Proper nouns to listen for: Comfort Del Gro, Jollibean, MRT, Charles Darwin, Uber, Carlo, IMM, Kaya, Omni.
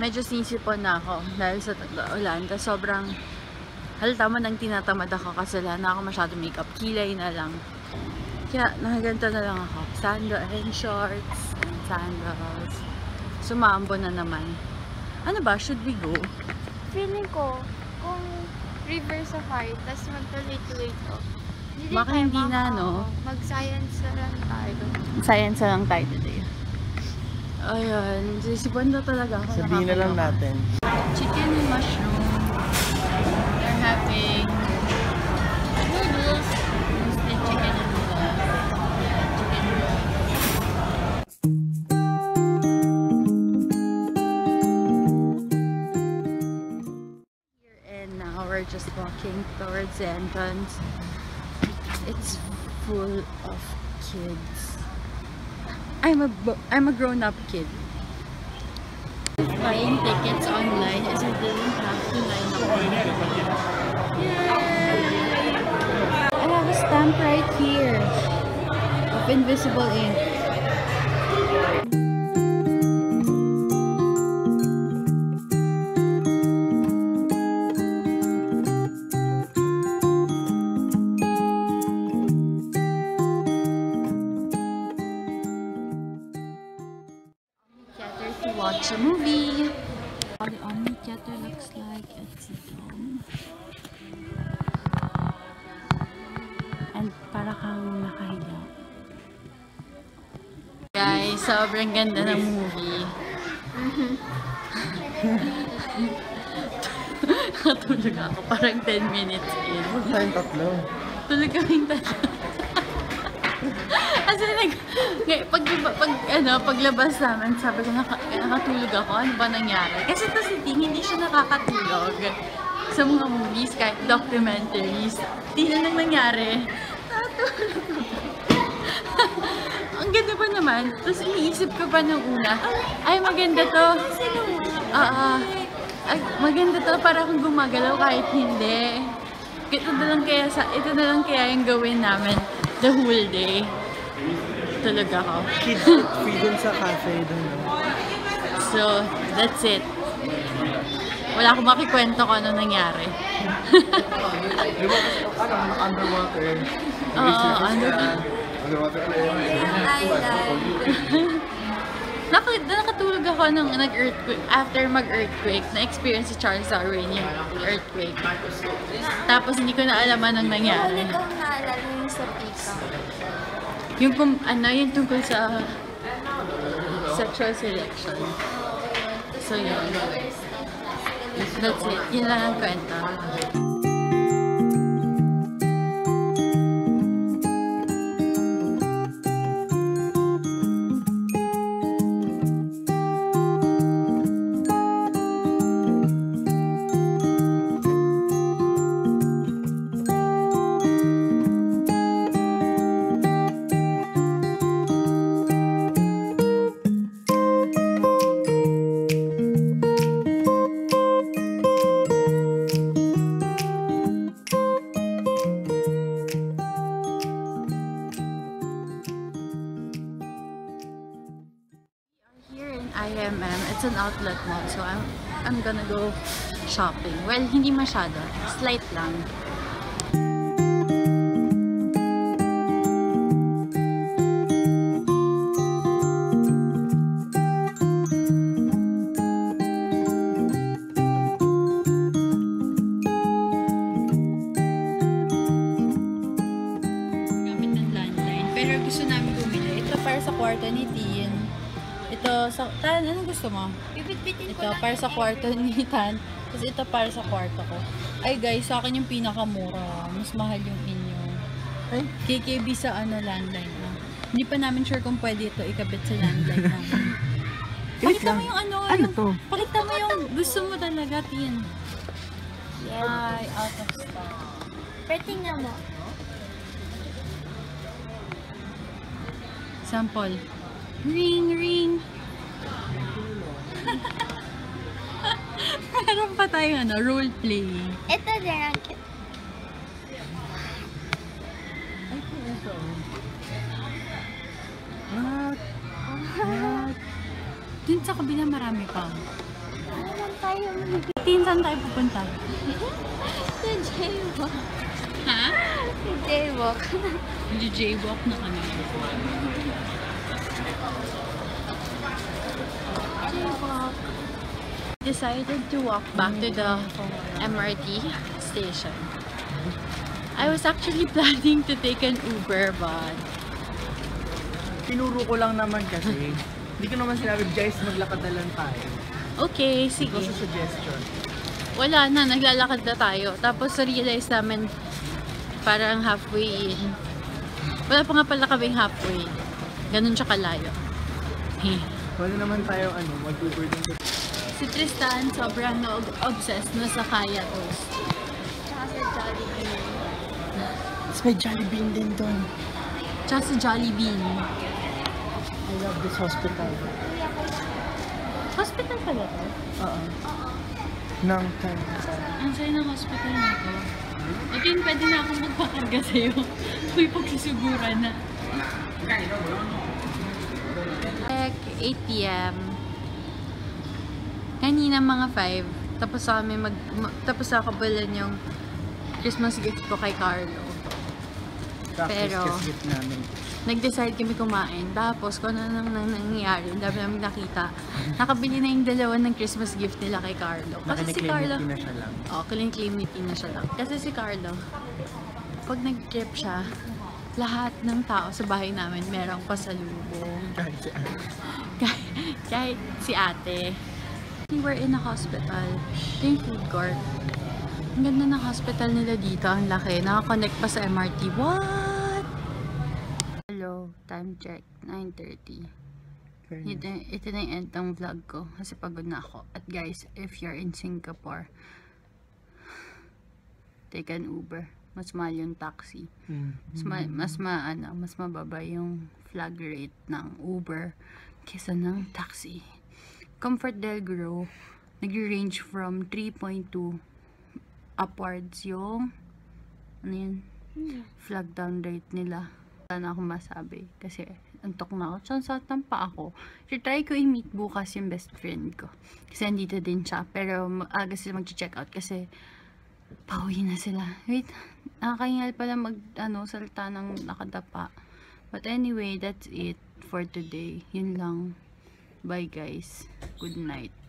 medyo sinisipon na ako dahil sa ulan. Tapos sobrang halata man ang tinatamad ako kasi wala na ako masyado makeup. Kilay na lang. Kaya nakaganto na lang ako. Sando and shorts and sandals. Sumambo na naman. Ano ba? Should we go? Feeling ko kung river safari tapos magtuloy-tuloy ko. Baka hindi na, no? Mag-science na lang tayo. Science na lang tayo today. Ayun, sisipan na talaga ako. Sabihin na lang natin. Chicken and mushroom. They're having noodles. Roasted chicken and noodles. Yeah, chicken noodles. Here and now, we're just walking towards the entrance. It's full of kids. I'm a grown-up kid. Buying tickets online as I didn't have to line up. Yay! I have a stamp right here of invisible ink. Watch a movie. How the Omni theater looks like at the dome. And para kang nakahiga. Guys, sobrang ganda ng movie. Nakatulog ako parang 10 minutes in. Tayong tatlo. Tulog kaming tatlo. Kasi paglabas naman, sabi ko nakatulog ako, ano ba nangyari? Kasi ito si Ting, hindi siya nakakatulog sa mga movies, kahit documentaries. Hindi na nang nangyari. Nakatulog. Ang ganda pa naman. Tapos iniisip ko pa nung una, ay maganda to. Maganda to, para akong gumagalaw kahit hindi. Ito na lang kaya yung gawin namin the whole day. Talaga ako. Kids free dun sa cafe dun. So, that's it. Wala akong makikwento kung ano nangyari. Diba kasi underwater? Oo, underwater play. Nakatulog ako nung nag-earthquake. After mag-earthquake, na-experience si Charles Darwin yung earthquake. Tapos hindi ko na alaman ang nangyari. Hindi ko naalala yung sa pika. Yung tungkol sa sexual selection. So yun. That's it. Yun lang ang kwento. IMM, it's an outlet mall, so I'm gonna go shopping. Well, hindi masyado, slight lang. Gamit ng landline, pero gusto namin bumili. Ito para sa kwarto ni Dean. Ito sa Tan, anong gusto mo? Ito para sa kwarto ni Tan. Kasi ito para sa kwarto ko. Ay guys, sa akin yung pinakamura. Mas mahal yung inyo. Ay? KKB sa landline na. Hindi pa namin sure kung pwede ito ikabit sa landline na. Pakita mo yung ano to? Pakita mo yung gusto mo talaga, Tin. Ay, out of stock. Pero tingnan mo. Sample. Ring, ring! Meron pa tayong role playing. Ito din ang cute. Ay, kung ito. What? Dun sa kabila marami pa. Saan tayo pupunta? The jaywalk. Ha? The jaywalk. The jaywalk na kami. Jaywalk. Decided to walk back to the MRT station. I was actually planning to take an Uber, but... Tinuro ko lang naman kasi. Hindi ko naman sinabi, guys, maglakad na lang tayo. Okay, sige. What's the suggestion? Wala na, naglalakad na tayo. Tapos realize namin parang halfway. Wala pa nga pala kaming halfway. Ganun siya kalayo. Hey. Wala naman tayo ano, mag-Uber din sa... Si Tristan sobrang obsessed na sa Kaya Toast. Tsaka sa Jollibean. It's my Jollibean din doon. Tsaka sa Jollibean. I love this hospital. Hospital pala to? Oo. Nang time ka. Ang sayo ng hospital na to. I think pwede na akong magpakarga sa'yo. Uy, pagsusugura na. Like, 8 PM. Kanina mga 5. Tapos kami tapos ako balan yung Christmas gift ko kay Carlo. Pero, nag-decide kami kumain. Tapos, kung ano nang nangyayari, ang dami namin nakita. Nakabili na yung dalawa ng Christmas gift nila kay Carlo. Kasi si Carlo... na siya lang. Oo, clean-clean na siya lang. Kasi si Carlo, pag nag-trip siya, lahat ng tao sa bahay namin merong pasalubong. Kahit si ate. Kahit si ate. We were in a hospital. Ito yung food court. Ang ganda ng hospital nila dito. Ang laki. Nakakonect pa sa MRT. What? Hello. Time check. 9:30. Ito na yung end ng vlog ko. Kasi pagod na ako. At guys, if you're in Singapore, take an Uber. Mas mahal yung taxi. Mas mababa yung flag rate ng Uber kesa ng taxi. Comfort Del Gro, nag-range from 3.2 upwards yung ano yun? Flag down rate nila. Wala na akong masabi kasi antok na ako. Chansat ng pa ako. Try ko i-meet bukas yung best friend ko. Kasi andito din siya. Pero aga sila mag-check out kasi pauwi na sila. Wait, nakakahingal pala salta ng nakadapa. But anyway, that's it for today. Yun lang. Bye guys. Good night.